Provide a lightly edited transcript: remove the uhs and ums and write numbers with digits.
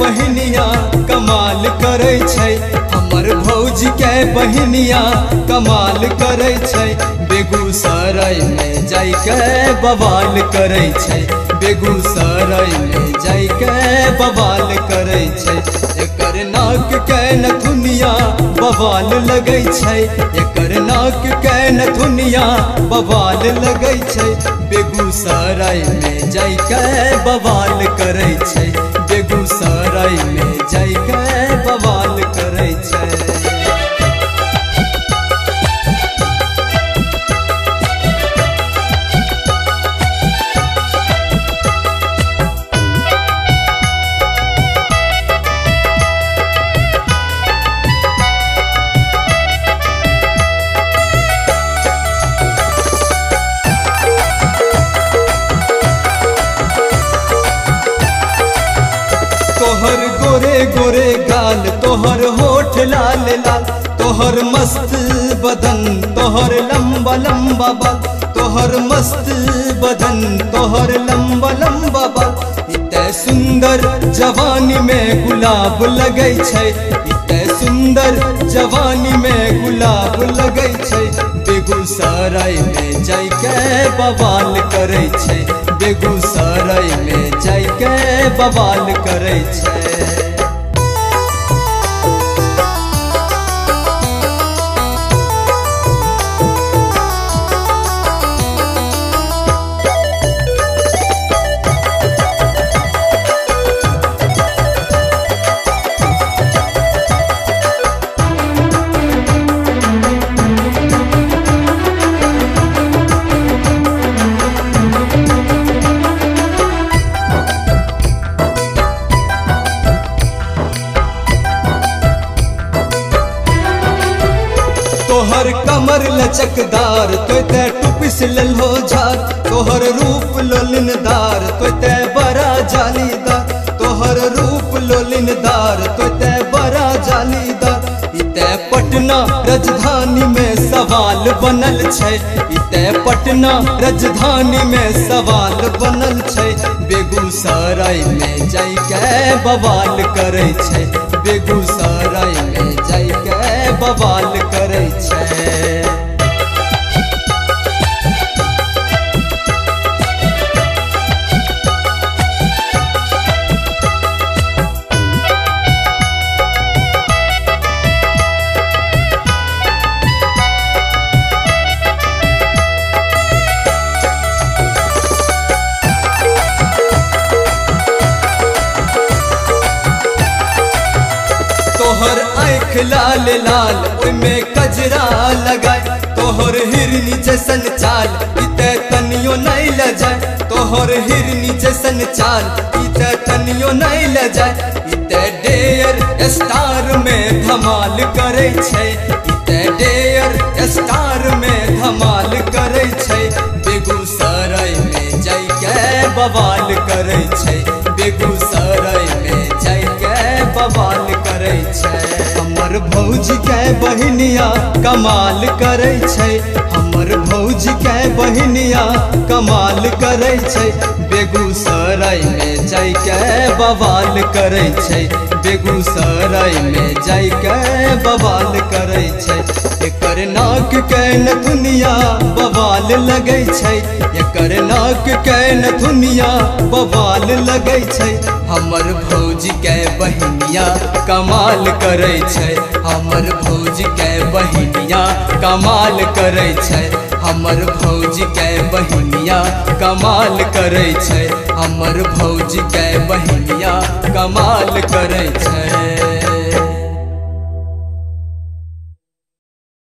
बहनिया कमाल करे छै, हमर भौजी के बहनिया कमाल करे छै। बेगूसराय में जाय के बवाल करे छै, बेगूसराय में जाय के बवाल करे छै। एकर नाक के नथुनिया बवाल लगे छै, एकर नाक के नथुनिया बवाल लगे छै। बेगूसराय में जाय के बवाल करे छै, बेगूसराय में जाय के बवाल करे छै। तोहर गोरे गोरे गाल, तोहर होठ लाल लाल, तोहर मस्त बदन, तोहर लंबा लंबा बाल, तोहर मस्त बदन, तोहर लंबा लंबा बाल। इतने सुंदर जवानी में गुलाब लगे छै, इतने सुंदर जवानी में गुलाब लगे छै। बेगूसराय में जाय के बवाल करे छै, बेगूसराय में जाय के बवाल करे छै। तोहर कमर लचकदार, तोते टुपी से लल्हो झार, तोहर रूप लोलनदार, तोते बड़ा जालीदार, तोहर रूप लोलनदार, तोते बड़ा जालीदार। इते पटना राजधानी में सवाल बनल छै, इते पटना राजधानी में सवाल बनल छै। बेगूसराय में जाय के बवाल करे छै, बेगूसराय में जाय के बवाल करे छै। तोहर आँख लाल लाल, ओइमें कजरा लगाए, तोहर हिरनी जैसन चाल, इते तनियो नहीं ले जाए, तोहर हिरनी जैसन चाल, इते तनियो नहीं ले जाए। इते डेयर स्टार में धमाल करे छै, इते डेयर स्टार में धमाल करे छै। बेगूसराय में जाय के बवाल करे छै, बेगूसराय में जाय के बवाल करे छै। हमर भौजी के बहनिया कमाल करे छै, हमर भौजी के बहनिया कमाल करे छै। बेगूसराय में जाय के बवाल करे छै, बेगूसराय में जाय के बवाल करे छै। एकर नाक के नथुनिया बवाल लगे छै, एकर नाक के नथुनिया बवाल लगे छै। हमर भौजी के बहनिया कमाल करे छै, हमर भौजी के बहनिया कमाल करे छै। हमर भौजी के बहनिया कमाल करे छै, हमर भौजी के बहनिया कमाल करे छै।